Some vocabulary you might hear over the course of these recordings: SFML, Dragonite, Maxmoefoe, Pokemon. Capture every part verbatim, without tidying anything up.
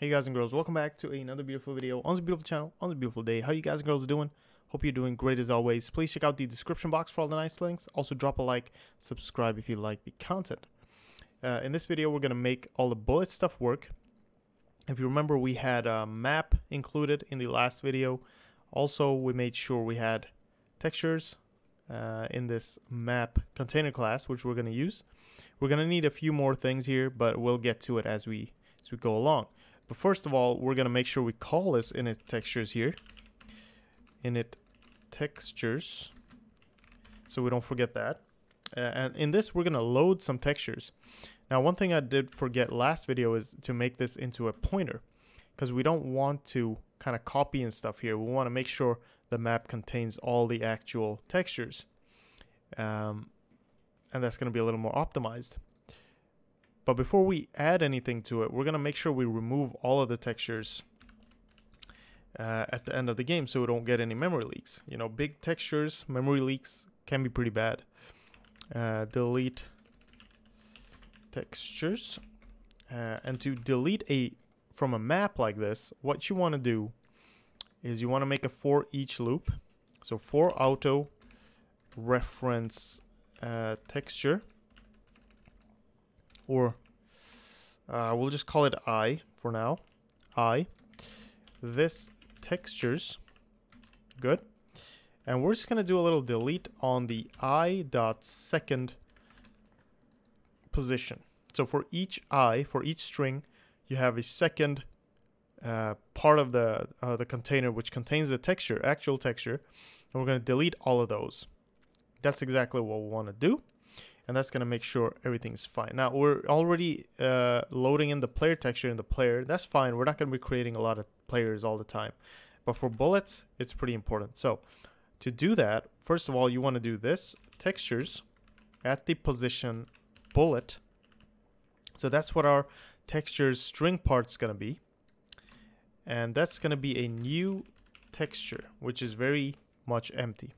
Hey guys and girls, welcome back to another beautiful video on this beautiful channel, on this beautiful day. How you guys and girls doing? Hope you're doing great as always. Please check out the description box for all the nice links. Also drop a like, subscribe if you like the content. Uh, in this video we're going to make all the bullet stuff work. If you remember, we had a map included in the last video. Also we made sure we had textures uh, in this map container class, which we're going to use. We're going to need a few more things here, but we'll get to it as we, as we go along. But first of all, we're going to make sure we call this init textures here. Init textures. So we don't forget that. Uh, and in this, we're going to load some textures. Now, one thing I did forget last video is to make this into a pointer, because we don't want to kind of copy and stuff here. We want to make sure the map contains all the actual textures. Um, and that's going to be a little more optimized. But before we add anything to it, we're going to make sure we remove all of the textures uh, at the end of the game, so we don't get any memory leaks. You know, big textures, memory leaks can be pretty bad. Uh, delete textures. Uh, and to delete a from a map like this, what you want to do is you want to make a for each loop. So for auto reference uh, texture. Or uh, we'll just call it I for now. I, this textures, good. And we're just gonna do a little delete on the I dot second position. So for each I, for each string, you have a second uh, part of the uh, the container which contains the texture, actual texture. And we're gonna delete all of those. That's exactly what we want to do. And that's going to make sure everything's fine. Now, we're already uh, loading in the player texture in the player. That's fine. We're not going to be creating a lot of players all the time. But for bullets, it's pretty important. So to do that, first of all, you want to do this textures at the position bullet. So that's what our textures string part's going to be. And that's going to be a new texture, which is very much empty.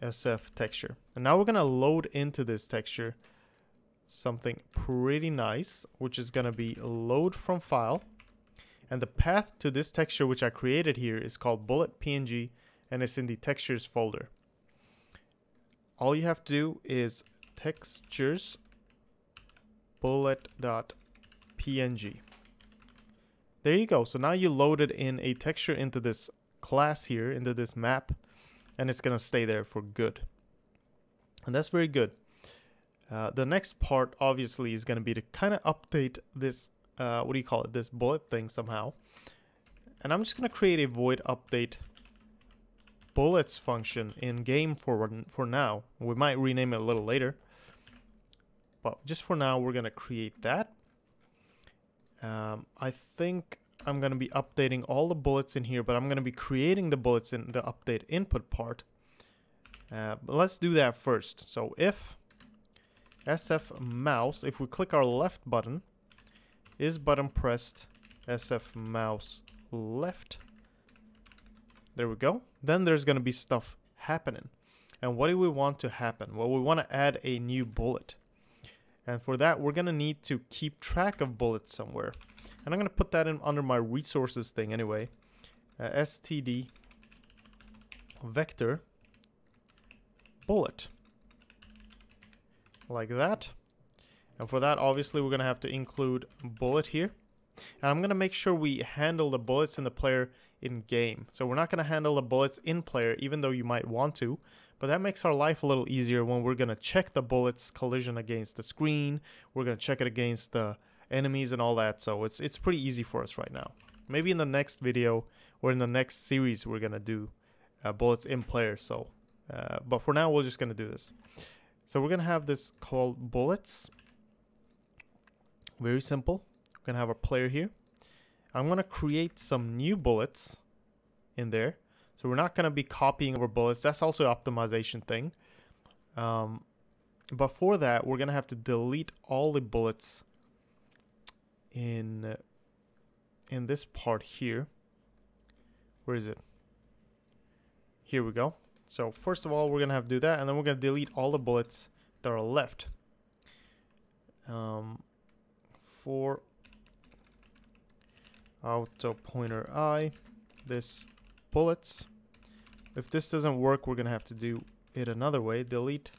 S F texture. And now we're going to load into this texture something pretty nice, which is going to be load from file. And the path to this texture, which I created here, is called bullet P N G, and it's in the textures folder. All you have to do is textures bullet.png. There you go. So now you loaded in a texture into this class here, into this map. And it's going to stay there for good. And that's very good. Uh, the next part, obviously, is going to be to kind of update this, uh, what do you call it, this bullet thing somehow. And I'm just going to create a void update bullets function in game for, for now. We might rename it a little later. But just for now, we're going to create that. Um, I think I'm going to be updating all the bullets in here, but I'm going to be creating the bullets in the update input part. Uh, but let's do that first. So if S F mouse, if we click our left button, is button pressed, S F mouse left. There we go. Then there's going to be stuff happening. And what do we want to happen? Well, we want to add a new bullet. And for that, we're going to need to keep track of bullets somewhere. And I'm going to put that in under my resources thing anyway. Uh, S T D vector bullet. Like that. And for that, obviously, we're going to have to include bullet here. And I'm going to make sure we handle the bullets in the player in game. So we're not going to handle the bullets in player, even though you might want to. But that makes our life a little easier when we're going to check the bullets collision against the screen. We're going to check it against the enemies and all that, so it's it's pretty easy for us right now. Maybe in the next video or in the next series we're gonna do uh, bullets in player. So uh, but for now we're just gonna do this. So we're gonna have this called bullets, very simple. We're gonna have a player here. I'm gonna create some new bullets in there, so we're not gonna be copying over bullets. That's also an optimization thing, um, but for that we're gonna have to delete all the bullets in uh, in this part here. Where is it? Here we go. So first of all we're gonna have to do that, and then we're gonna delete all the bullets that are left. Um, for auto pointer I, this bullets. If this doesn't work, we're gonna have to do it another way. Delete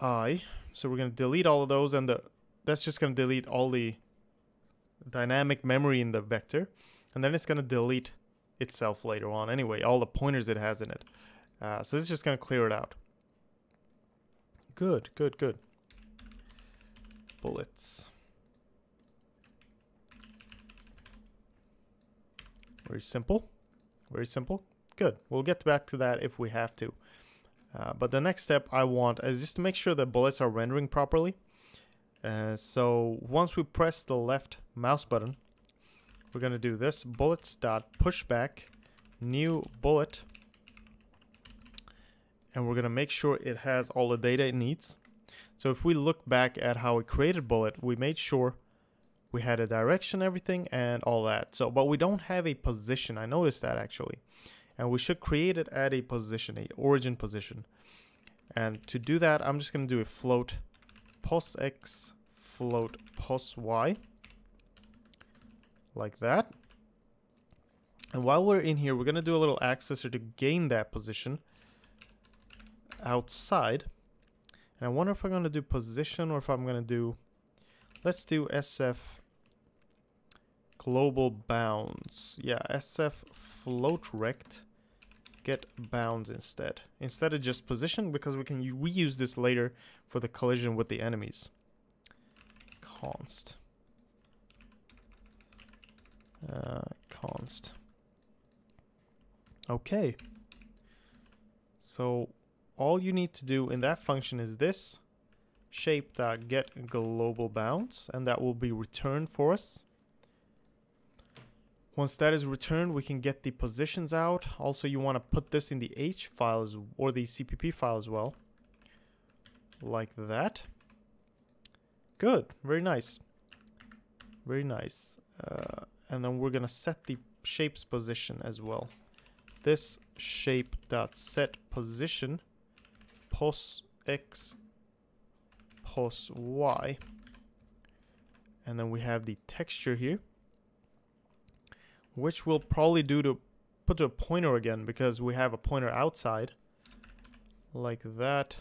I. So we're gonna delete all of those, and the that's just gonna delete all the dynamic memory in the vector, and then it's gonna delete itself later on anyway, all the pointers it has in it. Uh, so this is just gonna clear it out. Good, good, good. Bullets. Very simple, very simple. Good, we'll get back to that if we have to. Uh, but the next step I want is just to make sure the bullets are rendering properly. Uh, so once we press the left mouse button, we're gonna do this, bullets.pushback, new bullet. And we're gonna make sure it has all the data it needs. So if we look back at how we created bullet, we made sure we had a direction, everything, and all that. So, but we don't have a position. I noticed that actually. And we should create it at a position, a origin position. And to do that, I'm just gonna do a float pos x, float pos y, like that. And while we're in here, we're gonna do a little accessor to gain that position outside. And I wonder if I'm gonna do position or if I'm gonna do, let's do S F global bounds. Yeah, S F float rect, get bounds instead. Instead of just position, because we can reuse this later for the collision with the enemies. Const. Uh, const. Okay. So all you need to do in that function is this shape.get global bounds, and that will be returned for us. Once that is returned, we can get the positions out. Also, you want to put this in the H files or the C P P file as well, like that. Good, very nice, very nice. Uh, and then we're gonna set the shape's position as well. This shape dot set position pos x pos y, and then we have the texture here, which we'll probably do to put to a pointer again, because we have a pointer outside like that,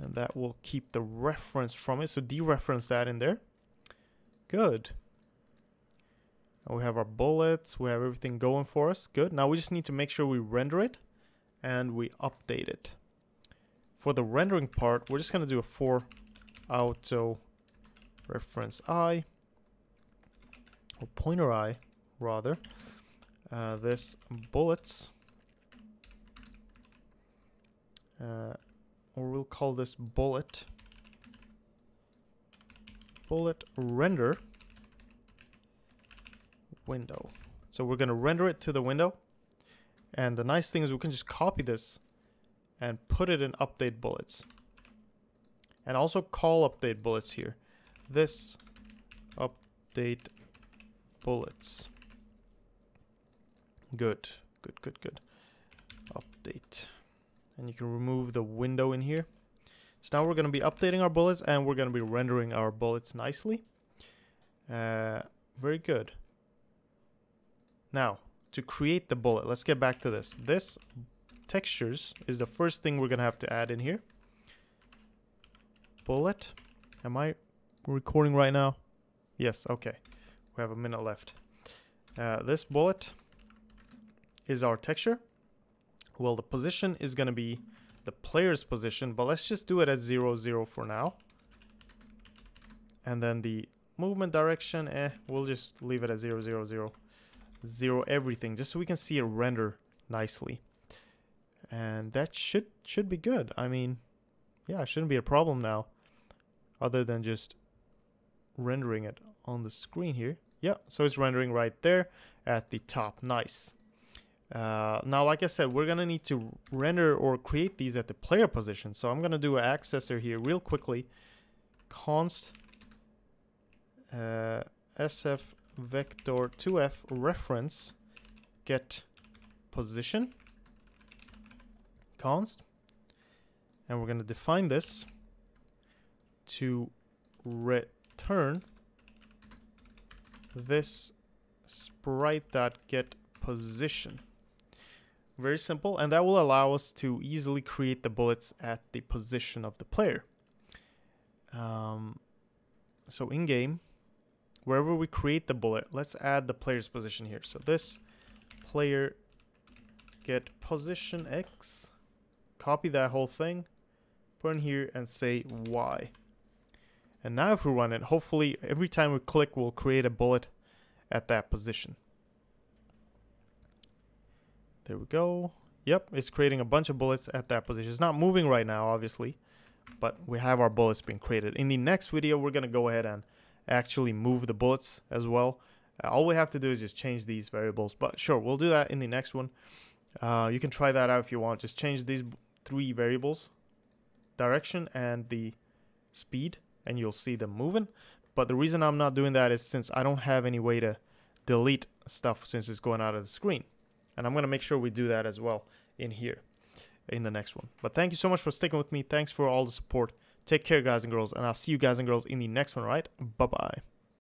and that will keep the reference from it, so dereference that in there. Good, and we have our bullets, we have everything going for us. Good, now we just need to make sure we render it and we update it. For the rendering part, we're just going to do a for auto reference I, or pointer I rather, uh, this bullets, uh, or we'll call this bullet bullet render window. So we're going to render it to the window, and the nice thing is we can just copy this and put it in update bullets, and also call update bullets here, this update bullets. Good, good, good, good. Update. And you can remove the window in here. So now we're going to be updating our bullets, and we're going to be rendering our bullets nicely. Uh, very good. Now, to create the bullet, let's get back to this. This textures is the first thing we're going to have to add in here. Bullet. Am I recording right now? Yes, okay. We have a minute left. Uh, this bullet is our texture. Well, the position is going to be the player's position, but let's just do it at zero, zero for now. And then the movement direction, eh, we'll just leave it at zero, zero, zero, zero everything, just so we can see it render nicely. And that should should be good. I mean, yeah, it shouldn't be a problem now, other than just rendering it on the screen here. Yeah, so it's rendering right there at the top. Nice. Uh, now, like I said, we're gonna need to render or create these at the player position. So I'm gonna do an accessor here real quickly. Const uh, S F vector two F reference get position. Const, and we're gonna define this to return this sprite.getPosition. Very simple, and that will allow us to easily create the bullets at the position of the player. Um, so in game, wherever we create the bullet, let's add the player's position here. So this player get position X, copy that whole thing, put in here and say Y. And now if we run it, hopefully every time we click, we'll create a bullet at that position. There we go. Yep, it's creating a bunch of bullets at that position. It's not moving right now, obviously, but we have our bullets being created. In the next video, we're going to go ahead and actually move the bullets as well. Uh, all we have to do is just change these variables, but sure, we'll do that in the next one. Uh, you can try that out if you want. Just change these three variables, direction and the speed, and you'll see them moving. But the reason I'm not doing that is since I don't have any way to delete stuff since it's going out of the screen. And I'm going to make sure we do that as well in here, in the next one. But thank you so much for sticking with me. Thanks for all the support. Take care, guys and girls. And I'll see you guys and girls in the next one, right? Bye-bye.